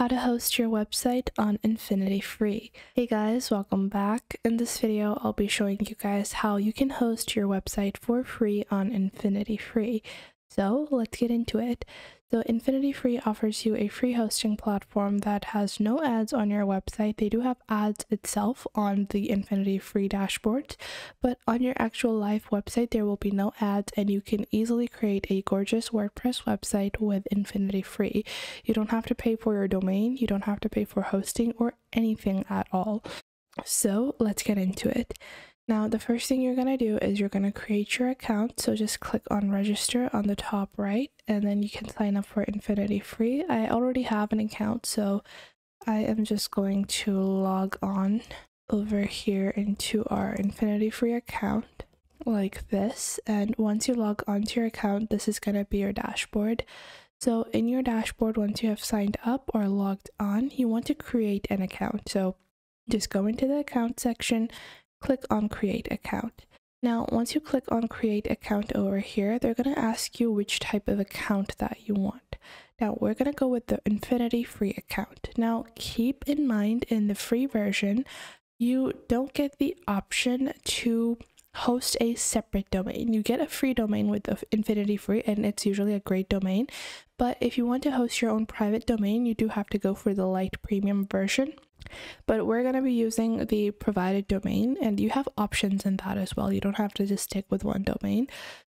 How to host your website on Infinity Free. Hey guys, welcome back. In this video, I'll be showing you guys how you can host your website for free on Infinity Free. So let's get into it. So Infinity Free offers you a free hosting platform that has no ads on your website. They do have ads itself on the Infinity Free dashboard, but on your actual live website, there will be no ads and you can easily create a gorgeous WordPress website with Infinity Free. You don't have to pay for your domain. You don't have to pay for hosting or anything at all. So let's get into it. Now, the first thing you're going to do is you're going to create your account. So just click on register on the top right, and then you can sign up for Infinity Free. I already have an account, so I am just going to log on over here into our Infinity Free account like this. And once you log onto your account, this is going to be your dashboard. So in your dashboard, once you have signed up or logged on, you want to create an account. So just go into the account section, click on create account. Now, once you click on create account over here, they're going to ask you which type of account that you want. Now, we're going to go with the Infinity Free account. Now, keep in mind, in the free version, you don't get the option to host a separate domain. You get a free domain with the Infinity Free, and it's usually a great domain. But if you want to host your own private domain, you do have to go for the light premium version. But we're going to be using the provided domain, and you have options in that as well. You don't have to just stick with one domain.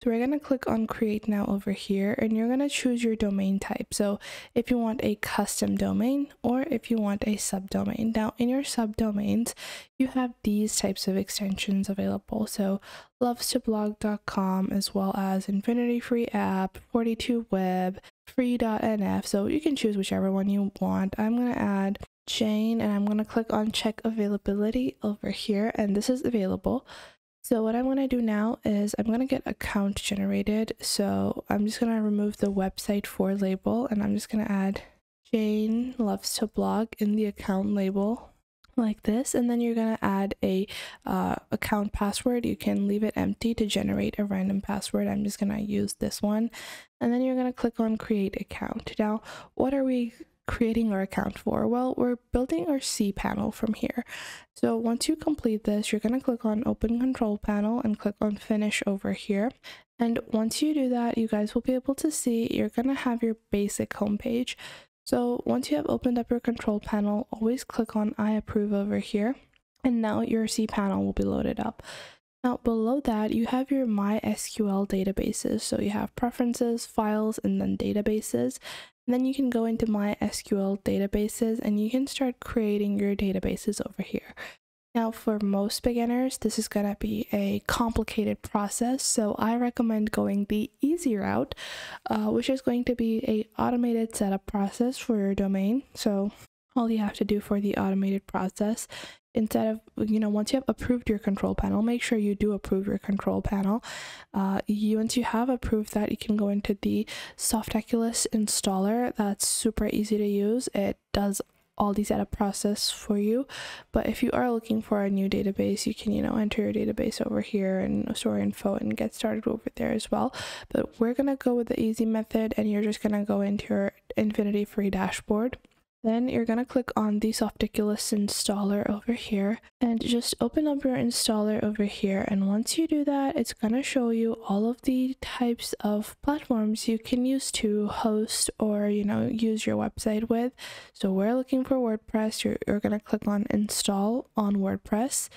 So we're going to click on create now over here, and you're going to choose your domain type. So if you want a custom domain or if you want a subdomain. Now in your subdomains, you have these types of extensions available. So lovestoblog.com, as well as Infinity Free app, 42web, free.nf. So you can choose whichever one you want. I'm going to add Jane, and I'm going to click on check availability over here, and this is available. So what I'm going to do now is I'm going to get account generated. So I'm just going to remove the website for label, and I'm just going to add Jane loves to blog in the account label like this. And then you're going to add a account password. You can leave it empty to generate a random password. I'm just going to use this one. And then you're going to click on create account. Now, what are we creating our account for? Well, we're building our cPanel from here. So once you complete this, you're going to click on open control panel and click on finish over here. And once you do that, you guys will be able to see you're going to have your basic homepage. So once you have opened up your control panel, always click on I approve over here, and now your cPanel will be loaded up. Now below that, you have your MySQL databases. So you have preferences, files, and then databases. And then you can go into MySQL databases and you can start creating your databases over here. Now, for most beginners, this is going to be a complicated process. So I recommend going the easy route, which is going to be an automated setup process for your domain. So all you have to do for the automated process, instead of, once you have approved your control panel, make sure you do approve your control panel. Once you have approved that, you can go into the Softaculous installer. That's super easy to use. It does all the setup process for you. But if you are looking for a new database, you can, enter your database over here and store info and get started over there as well. But we're going to go with the easy method, and you're just going to go into your Infinity Free dashboard. Then you're going to click on the Softaculous installer over here and just open up your installer over here. And once you do that, it's going to show you all of the types of platforms you can use to host or, use your website with. So we're looking for WordPress. You're going to click on install on WordPress.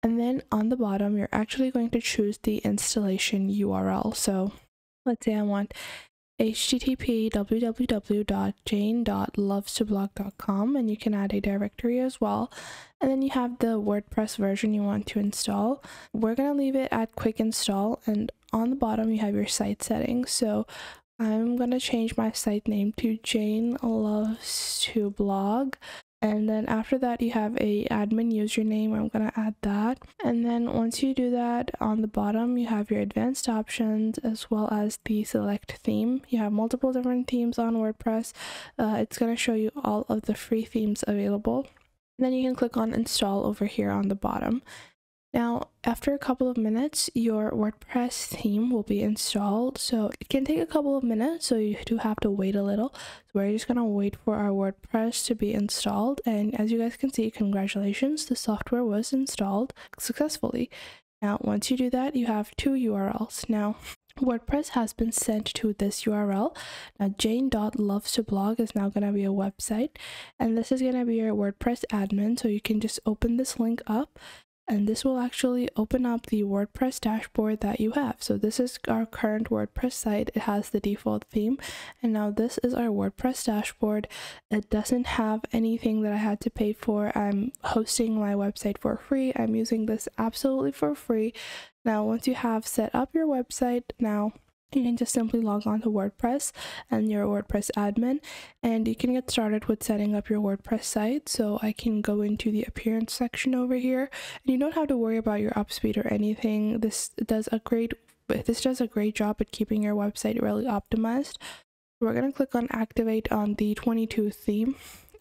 And then on the bottom, you're actually going to choose the installation URL. So let's say I want http://www.jane.lovestoblog.com, and you can add a directory as well. And then you have the WordPress version you want to install. We're going to leave it at quick install, and on the bottom you have your site settings. So I'm going to change my site name to Jane Loves to Blog. And then after that, you have a admin username. I'm going to add that. And then once you do that, on the bottom, you have your advanced options as well as the select theme. You have multiple different themes on WordPress. It's going to show you all of the free themes available. And then you can click on install over here on the bottom. Now, after a couple of minutes, your WordPress theme will be installed. So it can take a couple of minutes, so you do have to wait a little. So we're just going to wait for our WordPress to be installed. And as you guys can see, congratulations, the software was installed successfully. Now, once you do that, you have two URLs. Now, WordPress has been sent to this URL. Now, jane.lovestoblog is now going to be a website. And this is going to be your WordPress admin. So you can just open this link up. And this will actually open up the WordPress dashboard that you have. So this is our current WordPress site. It has the default theme. And now this is our WordPress dashboard. It doesn't have anything that I had to pay for. I'm hosting my website for free. I'm using this absolutely for free. Now, once you have set up your website, now you can just simply log on to WordPress and your WordPress admin, and you can get started with setting up your WordPress site. So I can go into the appearance section over here, and you don't have to worry about your upspeed or anything. This does a great job at keeping your website really optimized. We're going to click on activate on the 22 theme,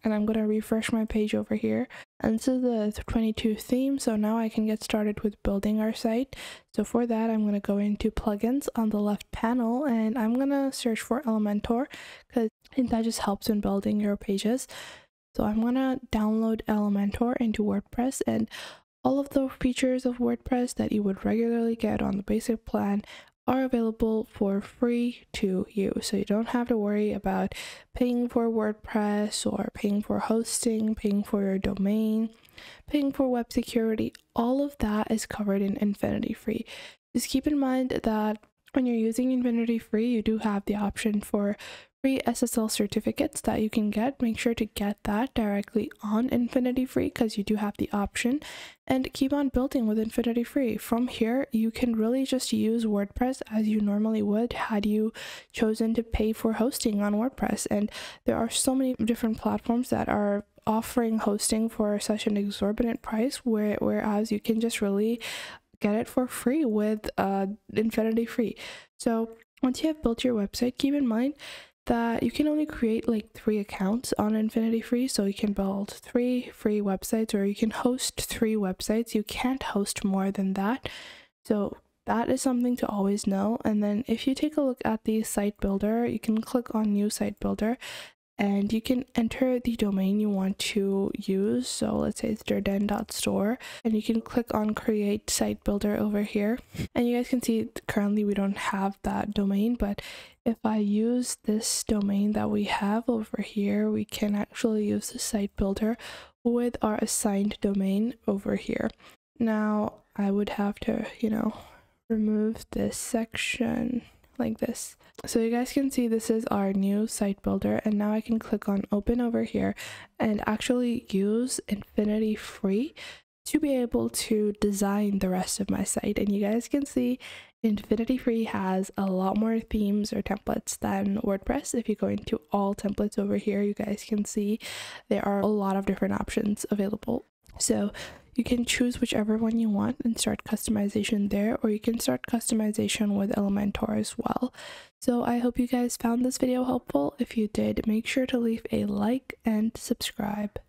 and I'm going to refresh my page over here. And this is the 22 theme, so now I can get started with building our site. So for that, I'm going to go into plugins on the left panel, and I'm going to search for Elementor, because I think that just helps in building your pages. So I'm going to download Elementor into WordPress, and all of the features of WordPress that you would regularly get on the basic plan are available for free to you, so you don't have to worry about paying for WordPress or paying for hosting, paying for your domain, paying for web security. All of that is covered in Infinity Free. Just keep in mind that when you're using Infinity Free, you do have the option for free SSL certificates that you can get. Make sure to get that directly on Infinity Free, because you do have the option, and keep on building with Infinity Free. From here, you can really just use WordPress as you normally would had you chosen to pay for hosting on WordPress. And there are so many different platforms that are offering hosting for such an exorbitant price, whereas you can just really get it for free with Infinity Free. So once you have built your website, keep in mind that you can only create like 3 accounts on Infinity Free. So you can build 3 free websites, or you can host 3 websites. You can't host more than that. So that is something to always know. And then if you take a look at the site builder, you can click on new site builder, and you can enter the domain you want to use. So let's say it's durden.store, and you can click on create site builder over here. And you guys can see currently we don't have that domain, but if I use this domain that we have over here, we can actually use the site builder with our assigned domain over here. Now I would have to, you know, remove this section like this. So you guys can see this is our new site builder, and now I can click on open over here and actually use Infinity Free to be able to design the rest of my site. And you guys can see Infinity Free has a lot more themes or templates than WordPress. If you go into all templates over here, you guys can see there are a lot of different options available. So you can choose whichever one you want and start customization there, or you can start customization with Elementor as well. So I hope you guys found this video helpful. If you did, make sure to leave a like and subscribe.